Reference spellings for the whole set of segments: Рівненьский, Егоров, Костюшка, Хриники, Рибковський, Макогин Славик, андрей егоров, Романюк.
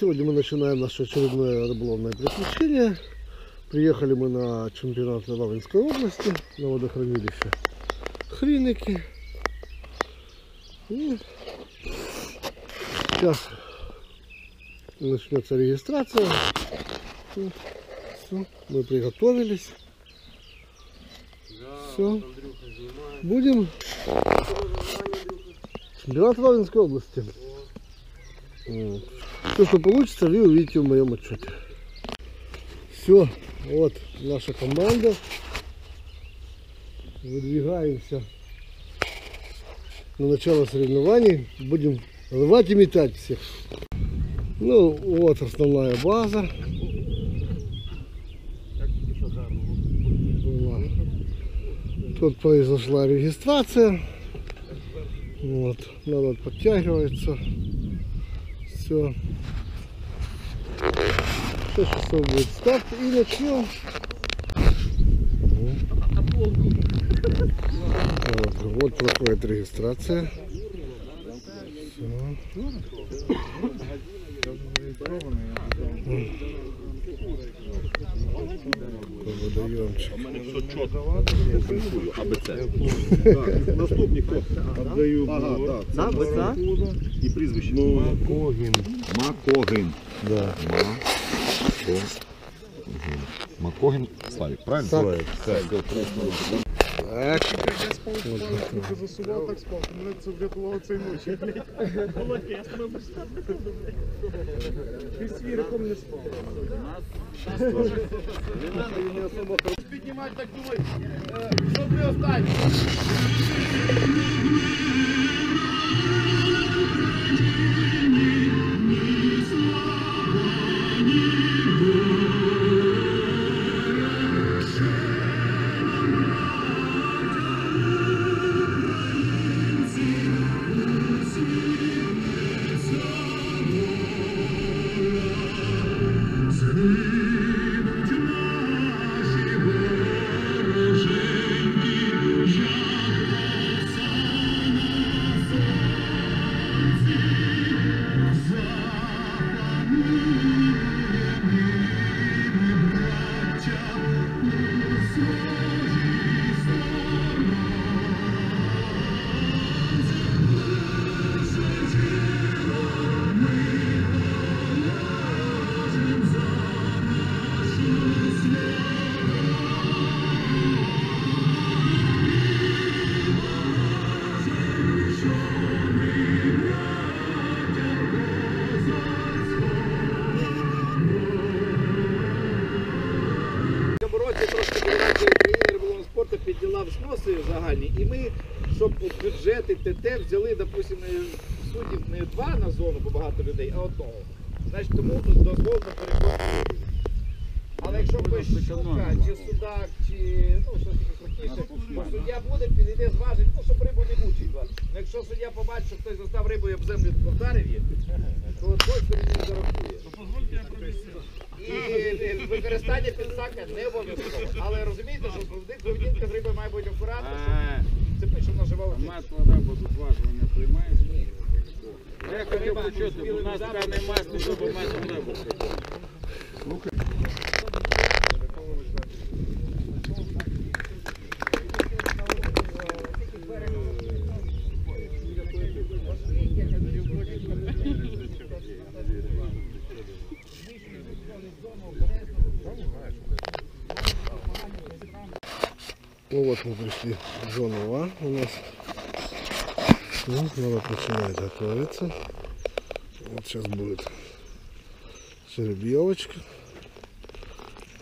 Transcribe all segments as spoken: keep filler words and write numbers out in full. Сегодня мы начинаем наше очередное рыболовное приключение. Приехали мы на чемпионат Рівненської области, на водохранилище Хриники. И сейчас начнется регистрация. Все, мы приготовились. Все, будем. Чемпионат Рівненської области. Все, что получится, вы увидите в моем отчете. Все, вот наша команда. Выдвигаемся на начало соревнований. Будем рвать и метать всех. Ну, вот основная база. Тут произошла регистрация. Вот, народ подтягивается. Все. шесть часов будет старт и начнем. Вот, вот проходит регистрация. Наступник отдаю и призвище. Макогин. Макогин. Да. Макогин Славик, правильно? Славик. Так. Засував так спав, мене це врятувало цієї ночі. Молодець, ми б стали. Ти свірком не спав. Не треба її особо піднімати, так думай, щоб ви останні. Підділа взноси загальні, і ми, щоб бюджети ТТ взяли, допустимо, суддів не два на зону, бо багато людей, а одного. Значить, тому тут дозволено перекладати. Але якщо хтось щука, чи судак, чи ну, щось таке, то суддя буде, підійде, зважить, ну, щоб рибу не мучить вас. Но якщо суддя побачить, що хтось застав рибу і об землю вдарив її, то точно він зарахує. І використання підсака не обов'язково. Але розумієте, що поведінка з рибою має бути акуратно, щоб цепи, щоб вона жива у нас вода, бо тут зважування приймаєш? Ні. Я хотів почути, у нас там не масло, щоб масло не було. Ну вот мы пришли в зону А у нас. Ну, надо начинать готовиться. Вот сейчас будет жеребьевочка.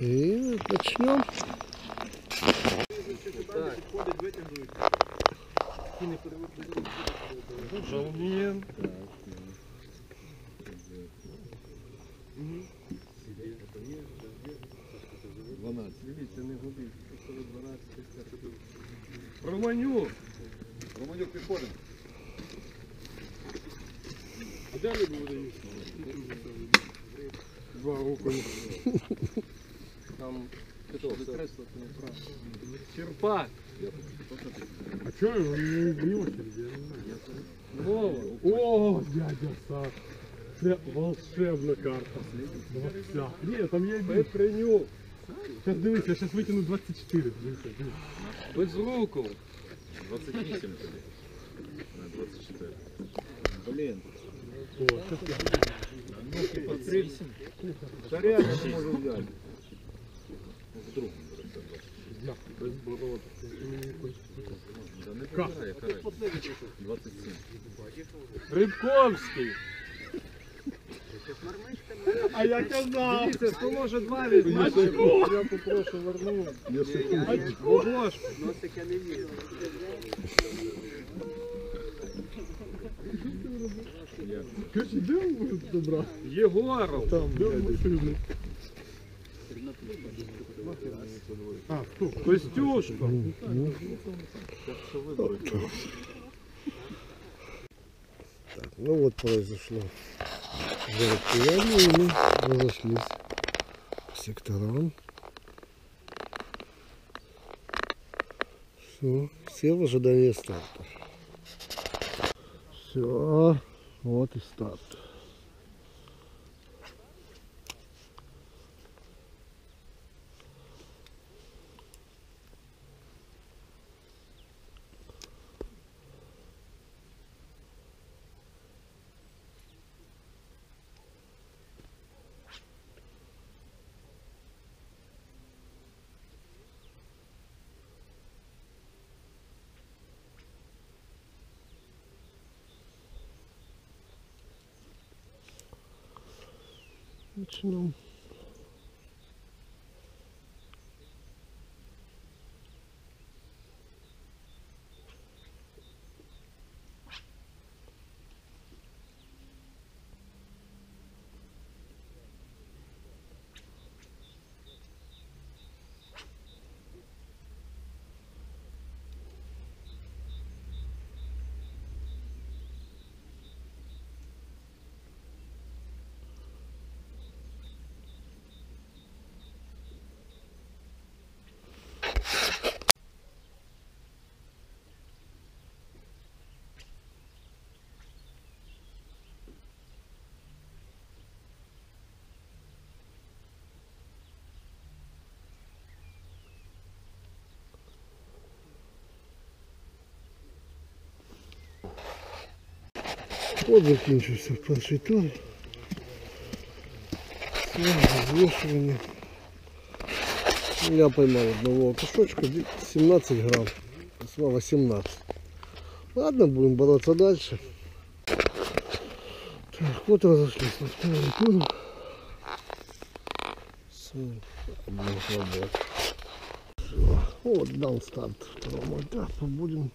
И начнем. Жалмен. дванадцять. Дивіться, не годить. Романюк! Романюк, підходимо. А де рибу видають? Два окуня. Там кресло, то не прав. Черпак! А чого його не вб'ють? Вова! О, дядя Саш! Це волшебна карта. Вся. Ні, там є більше. Приняв. Зараз дивися, я зараз витягну двадцять чотири. Без руку. двадцять вісім тобі. На двадцять чотири. Блін. О, зараз я. Ну, двадцять вісім. Заряд не можу взяти. Вдруг. Без борода. Да не прибирає, карай. двадцять сім. Рибковський. А я казав! Дивіться, хто може два відмати. Я попрошу вернув. Я секунду. Носик я не вірю. Короче, де ви добра? Єгоров. Там, де ви сильний? А, хто? Костюшка. Так, що виборить. Так, ну вот произошло мероприятие, и мы разошлись по секторам. Все, все в ожидании старта. Все, вот и старт. Начнем. От закінчився перший тур. Все, розвішування. Я поймав одного окушочка, сімнадцять грамм. Слава сімнадцять. Ладно, будемо боротися далі. Так, от розійшлися на второй тур. Все, от дам старт второму етапу, будемо.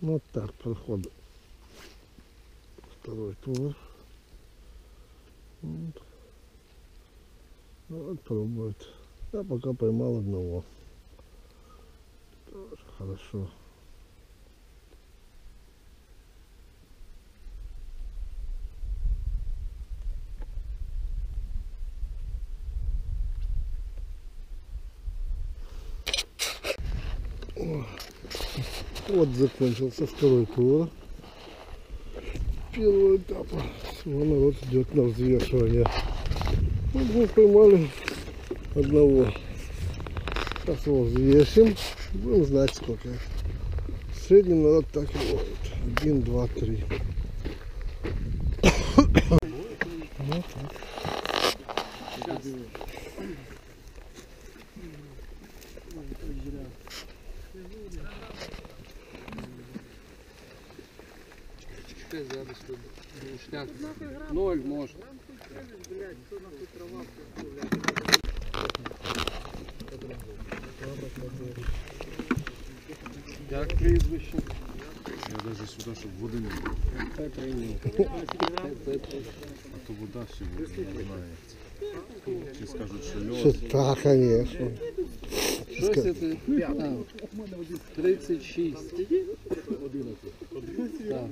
Вот так проходит второй тур. Вот, вот пробует. Я пока поймал одного. Тоже хорошо. Вот закончился второй тур первого этапа. Всего народ идет на взвешивание. Вот мы поймали одного. Сейчас его взвесим. Будем знать сколько. В среднем народ так и ловит. Один, два, три. Вот так. Thank you. шесть, зараз шняк. Ноль, може. Як прізвище? Я навіть сюди, щоб води не було. А то вода ще буде, не знаю. Чи скажуть, що льот? Так, звісно. Щось це тридцять шість. Так.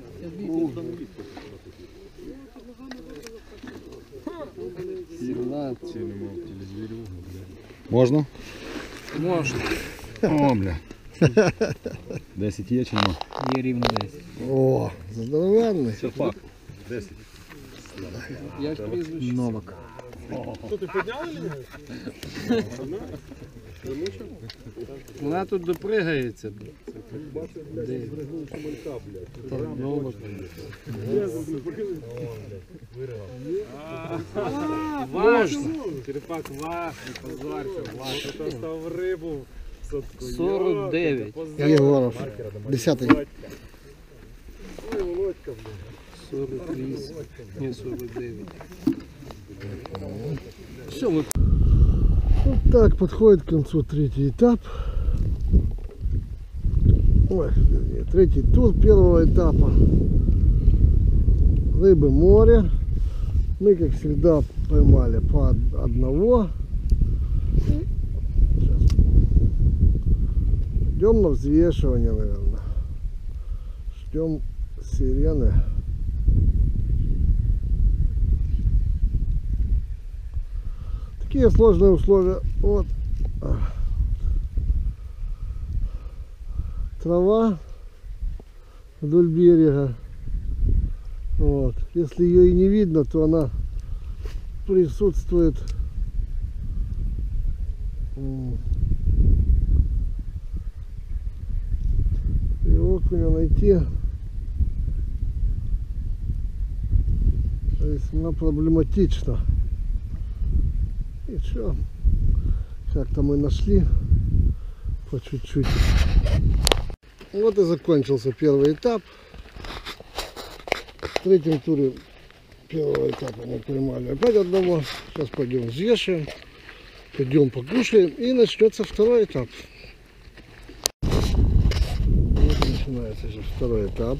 сімнадцять. Можна? Можна. О, бля. десять є чи нема? Є рівно десять. О, здоровенний. Це факт. десять. Я ж прізвище. Новак. Що, ти підняв її? Вона тут допригається. Важно. Черепак вах, не позорься, вах. Це став рибу. сорок дев'ять. Егоров. Десятий. Ой, Володька, блин. сорок вісім. Ні, сорок дев'ять. Все, вот. Вот так подходит к концу третий этап. Ой, вернее, третий тур первого этапа. Рыбы море. Мы, как всегда, поймали по одного. Ждем на взвешивание, наверное. Ждем сирены. Такие сложные условия. Вот. Трава вдоль берега. Вот. Если ее и не видно, то она присутствует. Окуня найти то есть она проблематична. И что, как-то мы нашли по чуть-чуть. Вот и закончился первый этап. В третьем туре первого этапа мы поймали опять одного. Сейчас пойдем взвешиваем, пойдем покушаем, и начнется второй этап. Начинается же второй этап.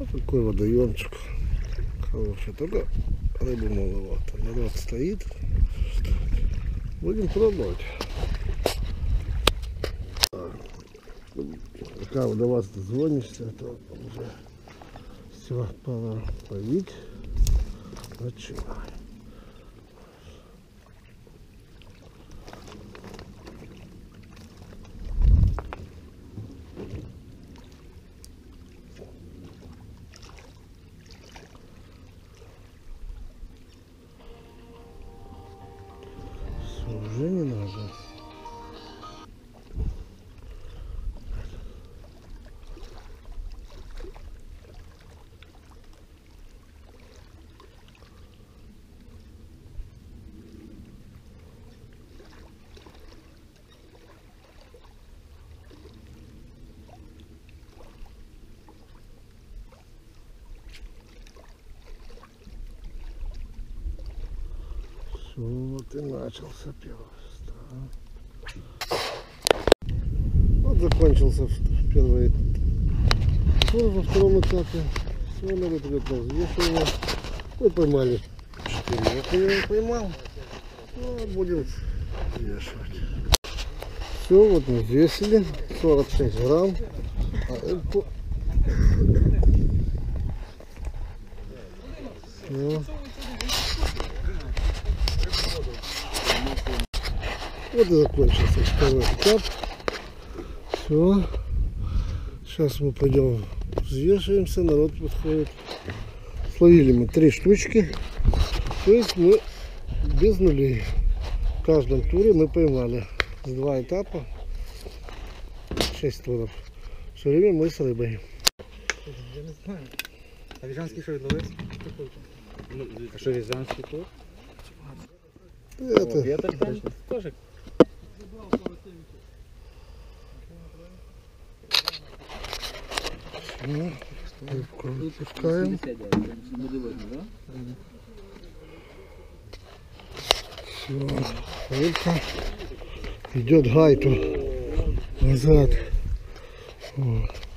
Вот такой водоемчик хороший, только рыбы маловато. Народ стоит, будем пробовать. Пока до вас дозвонишься, то уже все, пора ловить. Начинаем. Вот и начался первый старт. Вот закончился первый тур во втором этапе. Все, народ готов взвешивание. Мы поймали четыре. Я примерно поймал. Ну, будем взвешивать. Все, вот мы взвесили. сорок шесть грамм. Все. Вот и закончился второй этап. Все. Сейчас мы пойдем взвешиваемся. Народ подходит. Словили мы три штучки. То есть мы без нулей. В каждом туре мы поймали. С два этапа. Шесть туров. Все время мы с рыбой. Я не знаю. А рязанский что ловит? А что рязанский тур? Это... Ну, пускаем. Все, рыбка идет гайту назад. Вот.